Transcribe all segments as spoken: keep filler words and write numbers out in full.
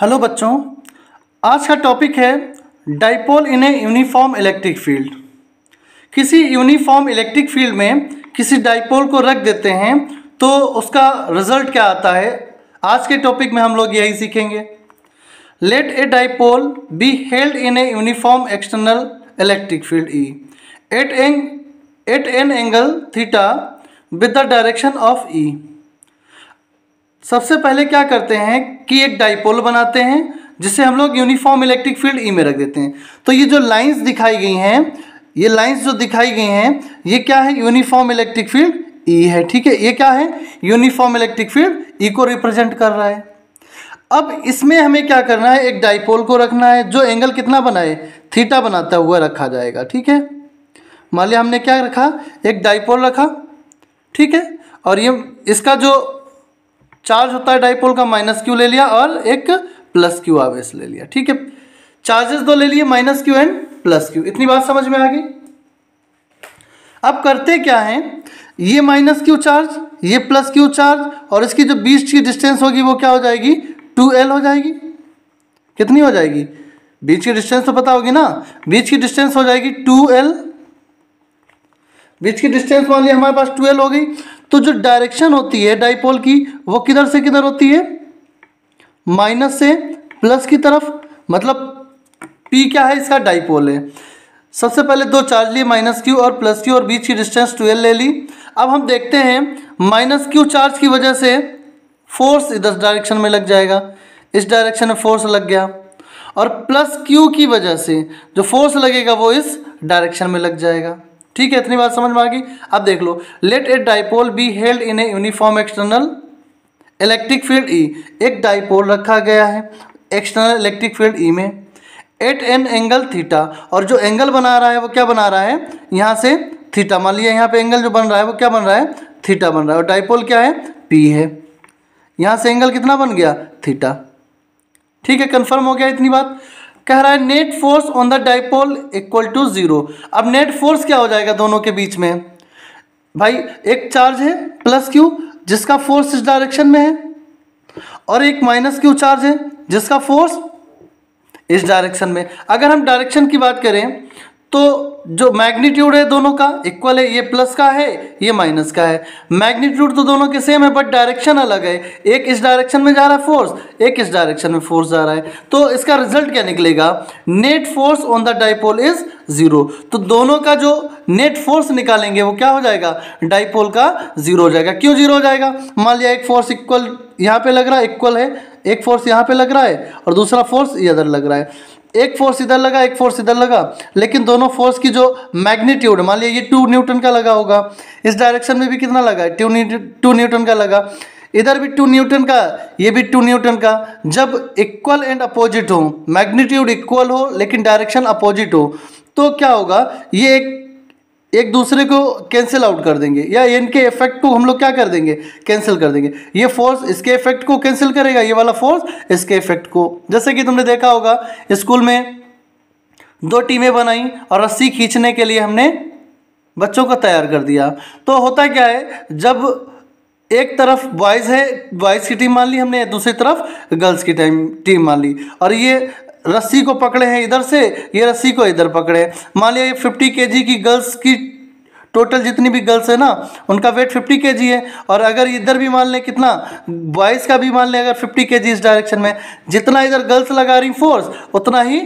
Hello बच्चों, आज का टॉपिक है dipole in a uniform electric field. किसी यूनिफॉर्म इलेक्ट्रिक फील्ड में किसी डाइपोल को रख देते हैं तो उसका रिजल्ट क्या आता है, आज के टॉपिक में हम लोग यही सीखेंगे। Let a dipole be held in a uniform external electric field E at an at an angle theta with the direction of E. सबसे पहले क्या करते हैं कि एक डाइपोल बनाते हैं जिसे हम लोग यूनिफॉर्म इलेक्ट्रिक फील्ड ई में रख देते हैं। तो ये जो लाइंस दिखाई गई हैं, ये लाइंस जो दिखाई गई हैं, ये क्या है, यूनिफॉर्म इलेक्ट्रिक फील्ड ई है। ठीक है, ये क्या है, यूनिफॉर्म इलेक्ट्रिक फील्ड ई को रिप्रेजेंट कर रहा है। अब इसमें हमें क्या करना है, एक डाइपोल को रखना है जो एंगल कितना बनाए, थीटा बनाता हुआ रखा जाएगा। ठीक है, मान लिया हमने क्या रखा, एक डाइपोल रखा। ठीक है, और ये इसका जो चार्ज होता है डाइपोल का, माइनस क्यू ले लिया और एक प्लस क्यू आवेश ले लिया। ठीक है, चार्जेस दो ले लिए, minus Q and plus Q. इतनी बात समझ में आ गई। अब करते क्या है, ये माइनस क्यू चार्ज, ये प्लस क्यू चार्ज, और इसकी जो बीच की डिस्टेंस होगी वो क्या हो जाएगी, टू एल हो जाएगी। कितनी हो जाएगी, बीच की डिस्टेंस तो पता होगी ना, बीच की डिस्टेंस हो जाएगी टू एल। बीच की डिस्टेंस मान लिया हमारे पास टू एल हो गई। तो जो डायरेक्शन होती है डाइपोल की वो किधर से किधर होती है, माइनस से प्लस की तरफ। मतलब P क्या है, इसका डाइपोल है। सबसे पहले दो चार्ज लिए, माइनस क्यू और प्लस क्यू, और बीच की डिस्टेंस टू एल ले ली। अब हम देखते हैं माइनस क्यू चार्ज की वजह से फोर्स इधर डायरेक्शन में लग जाएगा, इस डायरेक्शन में फोर्स लग गया, और प्लस क्यू की वजह से जो फोर्स लगेगा वो इस डायरेक्शन में लग जाएगा। ठीक है, इतनी बात समझ में आ गई। अब देख लो, let a dipole be held in a uniform external electric field E. एक डाइपोल रखा गया है एक्सटर्नल इलेक्ट्रिक फील्ड ई में एट एन एंगल थीटा, और जो एंगल बना रहा है वो क्या बना रहा है, यहाँ से थीटा। मान लिया यहाँ पे एंगल जो बन रहा है वो क्या बन रहा है, थीटा बन रहा है। और डाइपोल क्या है, पी है। यहाँ से एंगल कितना बन गया, थीटा। ठीक है, कन्फर्म हो गया इतनी बात। कह रहा है net force on the dipole equal to zero. अब नेट फोर्स क्या हो जाएगा दोनों के बीच में, भाई एक चार्ज है प्लस क्यू जिसका फोर्स इस डायरेक्शन में है, और एक माइनस क्यू चार्ज है जिसका फोर्स इस डायरेक्शन में। अगर हम डायरेक्शन की बात करें तो जो मैग्नीट्यूड है दोनों का इक्वल है, ये प्लस का है ये माइनस का है। मैग्नीट्यूड तो दोनों के सेम है बट डायरेक्शन अलग है, एक इस डायरेक्शन में जा रहा है फोर्स, एक इस डायरेक्शन में फोर्स जा रहा है। तो इसका रिजल्ट क्या निकलेगा, net force on the dipole is zero. तो दोनों का जो नेट फोर्स निकालेंगे वो क्या हो जाएगा, डाइपोल का जीरो हो जाएगा। क्यों जीरो हो जाएगा, मान लिया एक फोर्स इक्वल यहाँ पे लग रहा है, इक्वल है, एक फोर्स यहाँ पे लग रहा है और दूसरा फोर्स इधर लग रहा है, एक फोर्स इधर लगा एक फोर्स इधर लगा, लेकिन दोनों फोर्स की जो मैग्नीट्यूड, मान लिया ये टू न्यूटन का लगा होगा, इस डायरेक्शन में भी कितना लगा है, टू टू न्यूटन का लगा, इधर भी टू न्यूटन का, ये भी टू न्यूटन का। जब इक्वल एंड अपोजिट हो, मैग्नीट्यूड इक्वल हो लेकिन डायरेक्शन अपोजिट हो, तो क्या होगा, ये एक एक दूसरे को कैंसिल आउट कर देंगे, या इनके इफेक्ट को हम लोग क्या कर देंगे, कैंसिल कर देंगे। ये फोर्स इसके इफेक्ट को कैंसिल करेगा, ये वाला फोर्स इसके इफेक्ट को। जैसे कि तुमने देखा होगा स्कूल में दो टीमें बनाई और रस्सी खींचने के लिए हमने बच्चों को तैयार कर दिया। तो होता क्या है, जब एक तरफ बॉयज़ है, बॉयज़ की टीम मान ली हमने, दूसरी तरफ गर्ल्स की टाइम टीम मान ली, और ये रस्सी को पकड़े हैं इधर से, ये रस्सी को इधर पकड़े हैं। मान लिया ये फिफ्टी केजी की गर्ल्स की, टोटल जितनी भी गर्ल्स है ना उनका वेट फिफ्टी केजी है, और अगर इधर भी मान लें कितना, बॉयज़ का भी मान लें अगर फिफ्टी केजी इस डायरेक्शन में, जितना इधर गर्ल्स लगा रही फोर्स उतना ही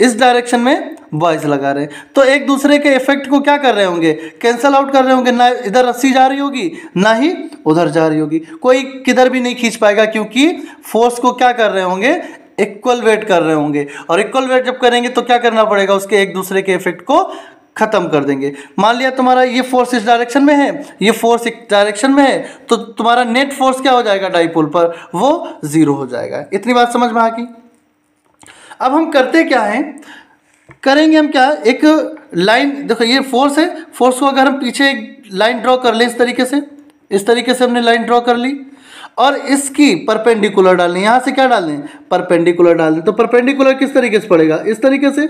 इस डायरेक्शन में बॉयज़ लगा रहे हैं। तो एक दूसरे के इफेक्ट को क्या कर रहे होंगे, कैंसल आउट कर रहे होंगे। ना इधर रस्सी जा रही होगी ना ही उधर जा रही होगी, कोई किधर भी नहीं खींच पाएगा, क्योंकि फोर्स को क्या कर रहे होंगे, इक्वल वेट कर रहे होंगे। और इक्वल वेट जब करेंगे तो क्या करना पड़ेगा, उसके एक दूसरे के इफेक्ट को ख़त्म कर देंगे। मान लिया तुम्हारा ये फोर्स इस डायरेक्शन में है, ये फोर्स इस डायरेक्शन में है, तो तुम्हारा नेट फोर्स क्या हो जाएगा डाइपोल पर, वो ज़ीरो हो जाएगा। इतनी बात समझ में आ गई। अब हम करते क्या हैं, करेंगे हम क्या, एक लाइन, देखो ये फोर्स है, फोर्स को अगर हम पीछे एक लाइन ड्रॉ कर लें इस तरीके से, इस तरीके से हमने लाइन ड्रॉ कर ली, और इसकी परपेंडिकुलर डालनी, यहाँ से क्या डालनी, परपेंडिकुलर डालनी। तो परपेंडिकुलर किस तरीके से पड़ेगा, इस तरीके से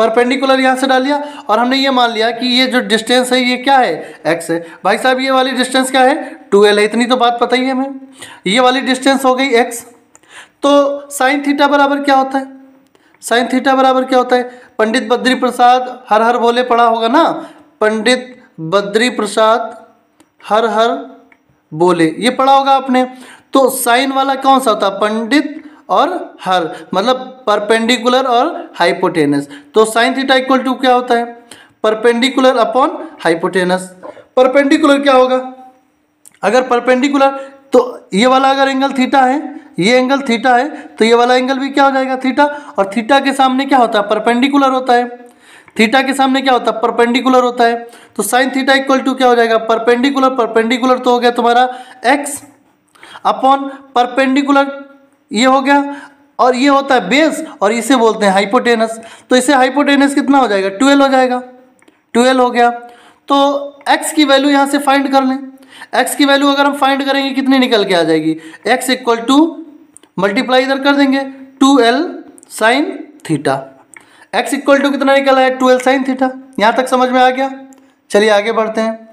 परपेंडिकुलर यहाँ से डाल लिया और हमने ये मान लिया कि ये जो डिस्टेंस है ये क्या है, एक्स है। भाई साहब ये वाली डिस्टेंस क्या है, टू एल है, इतनी तो बात पता ही है हमें। ये वाली डिस्टेंस हो गई एक्स। तो साइन थीटा बराबर क्या होता है, साइन थीटा बराबर क्या होता है, पंडित बद्री प्रसाद हर हर भोले पढ़ा होगा ना, पंडित बद्री प्रसाद हर हर बोले ये पढ़ा होगा आपने। तो साइन वाला कौन सा होता है, पंडित और हर, मतलब परपेंडिकुलर और हाइपोटेनस। तो साइन थीटा इक्वल टू क्या होता है, परपेंडिकुलर अपॉन हाइपोटेनस। परपेंडिकुलर क्या होगा, अगर परपेंडिकुलर तो ये वाला अगर एंगल थीटा है, ये एंगल थीटा है तो ये वाला एंगल भी क्या हो जाएगा थीटा, और थीटा के सामने क्या होता है परपेंडिकुलर होता है, थीटा के सामने क्या होता है परपेंडिकुलर होता है। तो साइन थीटा इक्वल टू क्या हो जाएगा, परपेंडिकुलर, परपेंडिकुलर तो हो गया तुम्हारा एक्स अपॉन परपेंडिकुलर, ये हो गया, और ये होता है बेस और इसे बोलते हैं हाइपोटेनस। तो इसे हाइपोटेनस कितना हो जाएगा, ट्वेल्व हो जाएगा, ट्वेल्व हो गया। तो एक्स की वैल्यू यहाँ से फाइंड कर लें, एक्स की वैल्यू अगर हम फाइंड करेंगे कितनी निकल के आ जाएगी, एक्स इक्वल टू मल्टीप्लाई इधर कर देंगे two L sine theta, x equal to कितना निकला है टू एल साइन थीटा। यहाँ तक समझ में आ गया, चलिए आगे बढ़ते हैं।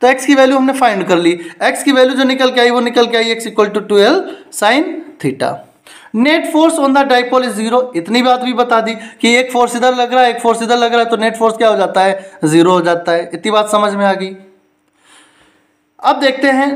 तो x की वैल्यू हमने फाइंड कर ली, x की वैल्यू जो निकल के आई वो निकल के आई x equal to twelve sine theta. Net force on the dipole is zero, इतनी बात भी बता दी कि एक फोर्स इधर लग रहा है एक फोर्स इधर लग रहा है तो नेट फोर्स क्या हो जाता है, जीरो हो जाता है। इतनी बात समझ में आ गई। अब देखते हैं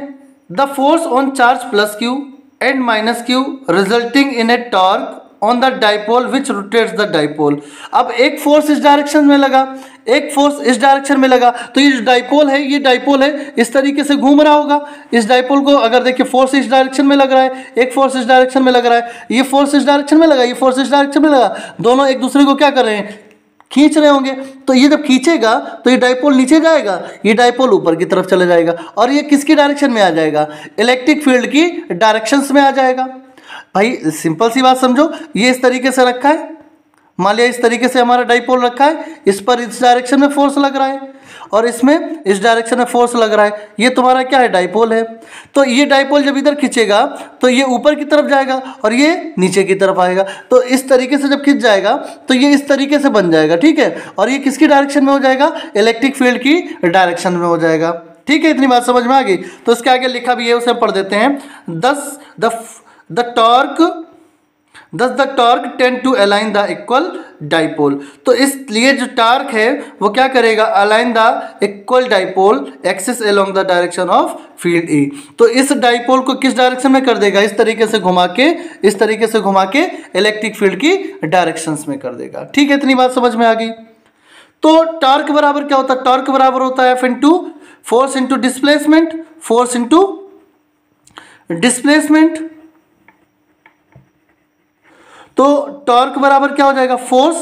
the force on charge plus Q and minus Q resulting in a torque on the dipole which rotates the dipole. अब एक फोर्स इस डायरेक्शन में लगा, एक फोर्स इस डायरेक्शन में लगा, तो ये जो डाइपोल है ये डाइपोल है इस तरीके से घूम रहा होगा। इस डाइपोल को अगर देखिए फोर्स इस डायरेक्शन में लग रहा है, एक फोर्स इस डायरेक्शन में लग रहा है, ये फोर्स इस डायरेक्शन में लगा, ये फोर्स इस डायरेक्शन में लगा, दोनों एक दूसरे को क्या कर रहे हैं, खींच रहे होंगे। तो ये जब खींचेगा तो ये डाइपोल नीचे जाएगा, ये डाइपोल ऊपर की तरफ चले जाएगा और ये किसकी डायरेक्शन में आ जाएगा, इलेक्ट्रिक फील्ड की डायरेक्शंस में आ जाएगा। भाई सिंपल सी बात समझो, ये इस तरीके से रखा है, मान लिया इस तरीके से हमारा डाइपोल रखा है, इस पर इस डायरेक्शन में फोर्स लग रहा है और इसमें इस डायरेक्शन में फोर्स लग रहा है, ये तुम्हारा क्या है डाइपोल है। तो ये डाइपोल जब इधर खींचेगा तो ये ऊपर की तरफ जाएगा और ये नीचे की तरफ आएगा। तो इस तरीके से जब खींच जाएगा तो ये इस तरीके से बन जाएगा, ठीक है, और ये किसकी डायरेक्शन में हो जाएगा, इलेक्ट्रिक फील्ड की डायरेक्शन में हो जाएगा, ठीक है। इतनी बात समझ में आ गई। तो इसके आगे लिखा भी है, उसे पढ़ देते हैं। दस the The torque thus the torque tend to align the equal dipole। तो इसलिए जो टार्क है वो क्या करेगा, align the equal dipole axis along the direction of field E। तो इस डाइपोल को किस डायरेक्शन में कर देगा, इस तरीके से घुमा के, इस तरीके से घुमा के इलेक्ट्रिक फील्ड की डायरेक्शंस में कर देगा, ठीक है। इतनी बात समझ में आ गई। तो टार्क बराबर क्या होता है, टार्क बराबर होता है F into force into displacement, force into displacement. तो टॉर्क बराबर क्या हो जाएगा, फोर्स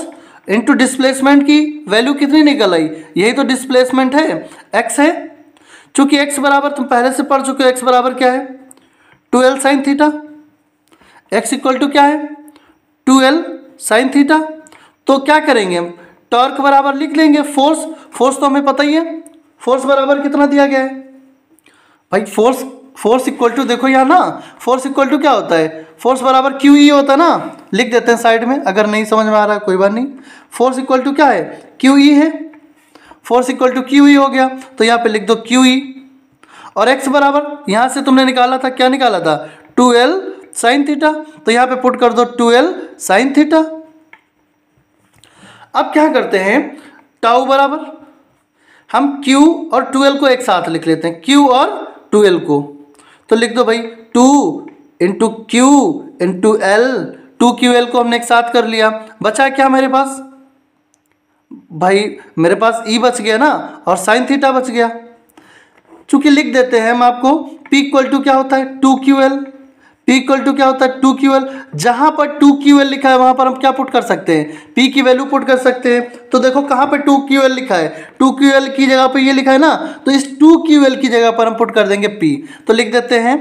इंटू डिस्प्लेसमेंट की वैल्यू कितनी निकल आई, यही तो डिस्प्लेसमेंट है, एक्स है। चूंकि एक्स बराबर तुम पहले से पढ़ चुके हो, एक्स बराबर क्या है two L sine theta, x equal to क्या है टू एल साइन थीटा। तो क्या करेंगे हम, टॉर्क बराबर लिख लेंगे फोर्स, फोर्स तो हमें पता ही है, फोर्स बराबर कितना दिया गया है भाई, फोर्स फोर्स इक्वल टू देखो यहाँ ना, फोर्स इक्वल टू क्या होता है, फोर्स बराबर क्यू ई होता है ना, लिख देते हैं साइड में अगर नहीं समझ में आ रहा है, कोई बात नहीं। फोर्स इक्वल टू क्या है, क्यू ई है, force equal to Q E हो गया, तो यहाँ पे लिख दो क्यू ई। और एक्स बराबर यहाँ से तुमने निकाला था, क्या निकाला था टू एल साइन थीटा, तो यहाँ पे पुट कर दो टू एल साइन थीटा। अब क्या करते हैं, टाउ बराबर हम क्यू और टू एल को एक साथ लिख लेते हैं, क्यू और टू एल को, तो लिख दो भाई two into Q into L, two Q L को हमने एक साथ कर लिया, बचा क्या मेरे पास, भाई मेरे पास ई बच गया ना और साइन थीटा बच गया। चूंकि लिख देते हैं हम आपको, पी इक्वल टू क्या होता है two Q L, P equal to क्या होता है टू क्यू एल, जहाँ पर टू क्यू एल लिखा है वहाँ पर हम क्या पुट कर सकते हैं, पी की वैल्यू पुट कर सकते हैं। तो देखो कहाँ पर टू क्यू एल लिखा है, टू क्यू एल की जगह पर ये लिखा है ना, तो इस टू क्यू एल की जगह पर हम पुट कर देंगे पी। तो लिख देते हैं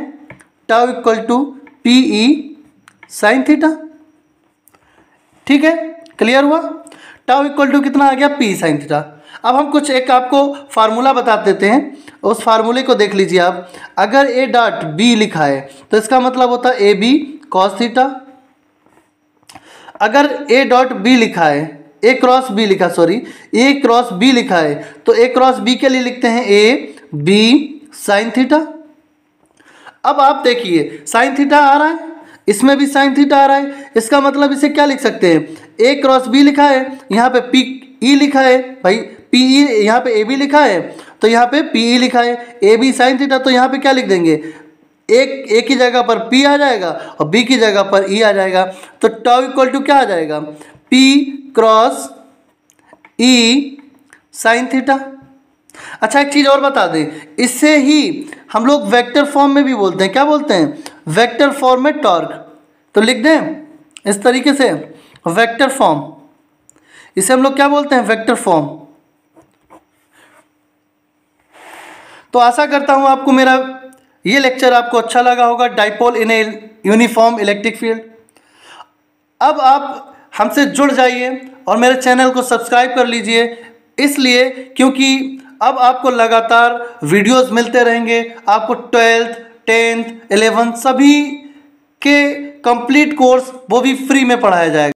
tau equal to P E sine theta, ठीक है, क्लियर हुआ। टाउ इक्वल टू कितना आ गया, पी साइन थीटा। अब हम कुछ एक आपको फार्मूला बता देते हैं, उस फार्मूले को देख लीजिए आप। अगर ए डॉट बी लिखा है तो इसका मतलब होता है ए बी कॉस थीटा। अगर ए डॉट बी लिखा है, ए क्रॉस बी लिखा सॉरी ए क्रॉस बी लिखा है तो ए क्रॉस बी के लिए लिखते हैं ए बी साइन थीटा। अब आप देखिए साइन थीटा आ रहा है, इसमें भी साइन थीटा आ रहा है, इसका मतलब इसे क्या लिख सकते हैं, ए क्रॉस बी लिखा है, यहाँ पे पी ई लिखा है, भाई पी ई यहाँ पे ए बी लिखा है तो यहाँ पे पी ई लिखा है, ए बी साइन थीटा तो यहाँ पे क्या लिख देंगे, एक ए की जगह पर पी आ जाएगा और बी की जगह पर ई आ जाएगा। तो टाउ इक्वल टू क्या आ जाएगा, पी क्रॉस ई साइन थीटा। अच्छा एक चीज़ और बता दें, इससे ही हम लोग वेक्टर फॉर्म में भी बोलते हैं, क्या बोलते हैं, वेक्टर फॉर्म में टॉर्क। तो लिख दें इस तरीके से वेक्टर फॉर्म, इसे हम लोग क्या बोलते हैं, वेक्टर फॉर्म। तो आशा करता हूं आपको मेरा ये लेक्चर आपको अच्छा लगा होगा, dipole in a uniform electric field. अब आप हमसे जुड़ जाइए और मेरे चैनल को सब्सक्राइब कर लीजिए, इसलिए क्योंकि अब आपको लगातार वीडियोस मिलते रहेंगे, आपको ट्वेल्थ टेंथ इलेवेंथ सभी के कंप्लीट कोर्स वो भी फ्री में पढ़ाया जाएगा।